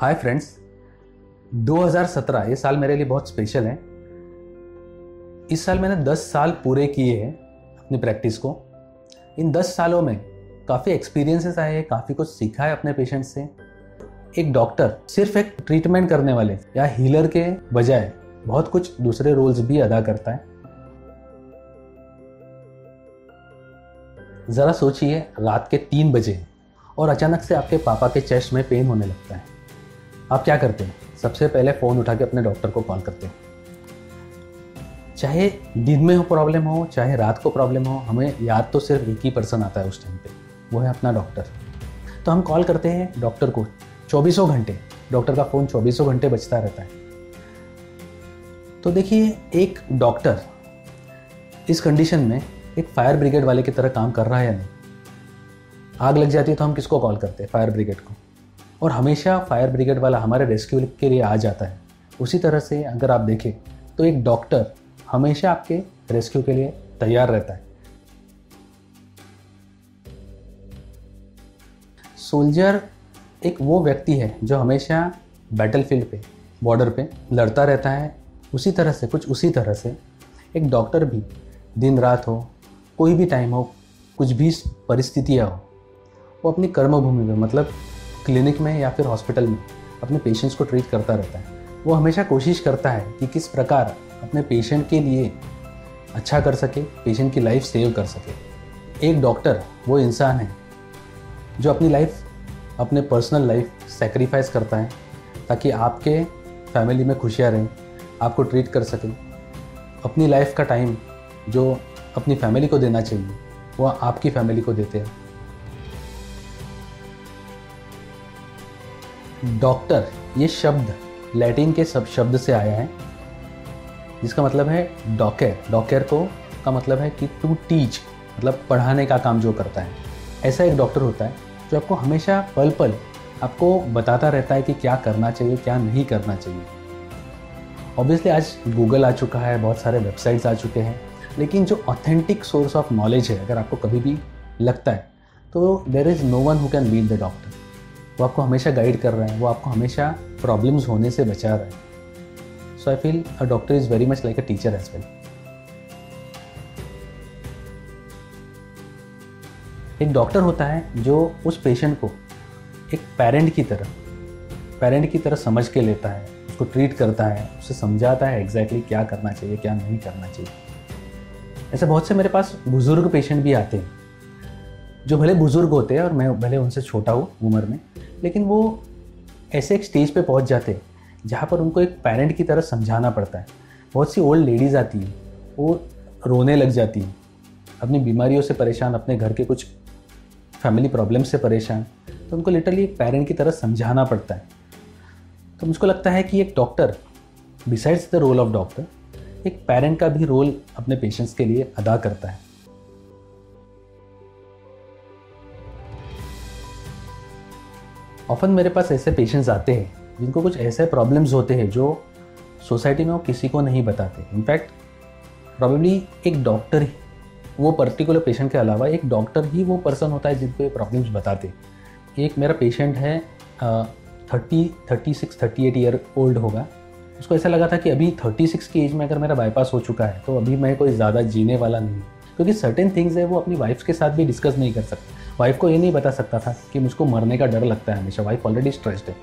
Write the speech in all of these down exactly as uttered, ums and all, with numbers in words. Hi friends, दो हज़ार सत्रह ये साल मेरे लिए बहुत स्पेशल है। इस साल मैंने दस साल पूरे किए हैं अपनी प्रैक्टिस को। इन दस सालों में काफ़ी एक्सपीरियंसेस आए हैं, काफ़ी कुछ सीखा है अपने पेशेंट से। एक डॉक्टर सिर्फ एक ट्रीटमेंट करने वाले या हीलर के बजाय बहुत कुछ दूसरे रोल्स भी अदा करता है। ज़रा सोचिए, रात के तीन बजे और अचानक से आपके पापा के चेस्ट में पेन होने लगता है। आप क्या करते हैं? सबसे पहले फ़ोन उठा के अपने डॉक्टर को कॉल करते हैं। चाहे दिन में हो प्रॉब्लम हो, चाहे रात को प्रॉब्लम हो, हमें याद तो सिर्फ एक ही पर्सन आता है उस टाइम पे, वो है अपना डॉक्टर। तो हम कॉल करते हैं डॉक्टर को चौबीसों घंटे। डॉक्टर का फ़ोन चौबीसों घंटे बजता रहता है। तो देखिए, एक डॉक्टर इस कंडीशन में एक फायर ब्रिगेड वाले की तरह काम कर रहा है या नहीं? आग लग जाती है तो हम किसको कॉल करते हैं? फायर ब्रिगेड को। और हमेशा फायर ब्रिगेड वाला हमारे रेस्क्यू के लिए आ जाता है। उसी तरह से अगर आप देखें तो एक डॉक्टर हमेशा आपके रेस्क्यू के लिए तैयार रहता है। सोल्जर एक वो व्यक्ति है जो हमेशा बैटलफील्ड पे, बॉर्डर पे लड़ता रहता है। उसी तरह से कुछ उसी तरह से एक डॉक्टर भी दिन रात हो, कोई भी टाइम हो, कुछ भी परिस्थितियाँ हो, वो अपनी कर्मभूमि में मतलब क्लिनिक में या फिर हॉस्पिटल में अपने पेशेंट्स को ट्रीट करता रहता है। वो हमेशा कोशिश करता है कि किस प्रकार अपने पेशेंट के लिए अच्छा कर सके, पेशेंट की लाइफ सेव कर सके। एक डॉक्टर वो इंसान है जो अपनी लाइफ, अपने पर्सनल लाइफ सेक्रीफाइस करता है ताकि आपके फैमिली में खुशियाँ रहें, आपको ट्रीट कर सकें। अपनी लाइफ का टाइम जो अपनी फैमिली को देना चाहिए वो आपकी फैमिली को देते हैं। डॉक्टर ये शब्द लैटिन के सब शब्द से आया है, जिसका मतलब है डॉकेर। डॉकेर को का मतलब है कि टू टीच, मतलब पढ़ाने का काम जो करता है। ऐसा एक डॉक्टर होता है जो आपको हमेशा पल पल आपको बताता रहता है कि क्या करना चाहिए, क्या नहीं करना चाहिए। ऑब्वियसली आज गूगल आ चुका है, बहुत सारे वेबसाइट्स आ चुके हैं, लेकिन जो ऑथेंटिक सोर्स ऑफ नॉलेज है, अगर आपको कभी भी लगता है तो there is no one who can beat the doctor. वो आपको हमेशा गाइड कर रहे हैं, वो आपको हमेशा प्रॉब्लम्स होने से बचा रहे हैं। So I feel a doctor is very much like a teacher as well. एक डॉक्टर होता है जो उस पेशेंट को एक पेरेंट की तरह पेरेंट की तरह समझ के लेता है, उसको ट्रीट करता है, उसे समझाता है एग्जैक्टली क्या करना चाहिए, क्या नहीं करना चाहिए। ऐसे बहुत से मेरे पास बुज़ुर्ग पेशेंट भी आते हैं जो भले बुज़ुर्ग होते हैं और मैं भले उनसे छोटा हूँ उम्र में, लेकिन वो ऐसे एक स्टेज पे पहुँच जाते हैं जहाँ पर उनको एक पेरेंट की तरह समझाना पड़ता है। बहुत सी ओल्ड लेडीज़ आती हैं, वो रोने लग जाती हैं, अपनी बीमारियों से परेशान, अपने घर के कुछ फैमिली प्रॉब्लम से परेशान, तो उनको लिटरली एक पेरेंट की तरह समझाना पड़ता है। तो मुझको लगता है कि एक doctor besides the role of doctor एक पेरेंट का भी रोल अपने पेशेंट्स के लिए अदा करता है। ऑफन मेरे पास ऐसे पेशेंट्स आते हैं जिनको कुछ ऐसे प्रॉब्लम्स होते हैं जो सोसाइटी में वो किसी को नहीं बताते। इनफैक्ट प्रॉब्ली एक डॉक्टर ही, वो पर्टिकुलर पेशेंट के अलावा एक डॉक्टर ही वो पर्सन होता है जिनको ये प्रॉब्लम्स बताते। एक मेरा पेशेंट है thirty thirty six thirty eight year old होगा। उसको ऐसा लगा था कि अभी थर्टी सिक्स की एज में अगर मेरा बाईपास हो चुका है तो अभी मैं कोई ज़्यादा जीने वाला नहीं, क्योंकि सर्टेन थिंग्स है वो अपनी वाइफ के साथ भी डिस्कस नहीं कर सकता। वाइफ को ये नहीं बता सकता था कि मुझको मरने का डर लगता है हमेशा। वाइफ ऑलरेडी स्ट्रेस्ड है,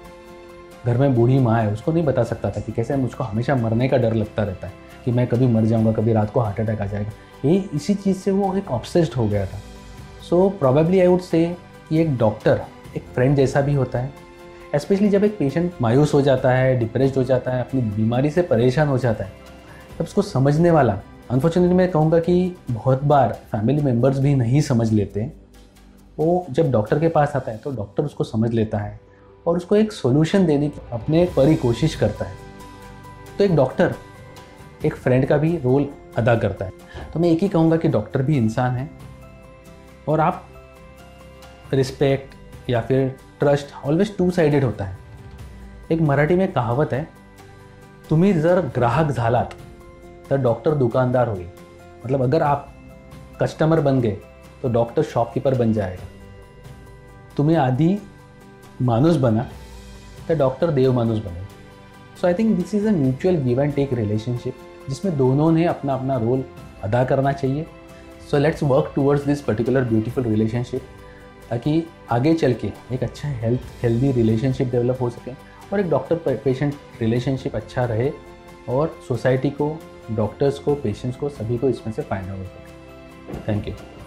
घर में बूढ़ी माँ है, उसको नहीं बता सकता था कि कैसे मुझको हमेशा मरने का डर लगता रहता है, कि मैं कभी मर जाऊँगा, कभी रात को हार्ट अटैक आ जाएगा। ये इसी चीज़ से वो एक ऑब्सेस्ड हो गया था। So probably I would say कि एक डॉक्टर एक फ्रेंड जैसा भी होता है, स्पेशली जब एक पेशेंट मायूस हो जाता है, डिप्रेस्ड हो जाता है, अपनी बीमारी से परेशान हो जाता है, तब उसको समझने वाला। अनफॉर्चुनेटली मैं कहूँगा कि बहुत बार फैमिली मेम्बर्स भी नहीं समझ लेते। वो जब डॉक्टर के पास आता है तो डॉक्टर उसको समझ लेता है और उसको एक सॉल्यूशन देने की अपने परी कोशिश करता है। तो एक डॉक्टर एक फ्रेंड का भी रोल अदा करता है। तो मैं एक ही कहूँगा कि डॉक्टर भी इंसान है और आप रिस्पेक्ट या फिर ट्रस्ट ऑलवेज टू साइडेड होता है। एक मराठी में कहावत आहे, तुम्ही जर ग्राहक झालात तर डॉक्टर दुकानदार होईल। मतलब अगर आप कस्टमर बन गए तो डॉक्टर शॉपकीपर बन जाएगा। तुम्हें आधी माणूस बना the डॉक्टर देव मानुष बने। So I think this is a mutual give and take relationship जिसमें दोनों ने अपना अपना रोल अदा करना चाहिए। So let's work towards this particular beautiful relationship ताकि आगे चल के एक अच्छा हेल्थ हेल्दी रिलेशनशिप डेवलप हो सके और एक डॉक्टर पेशेंट रिलेशनशिप अच्छा रहे और सोसाइटी को, डॉक्टर्स को, पेशेंट्स को, सभी को इसमें से फायदा हो सके। Thank you.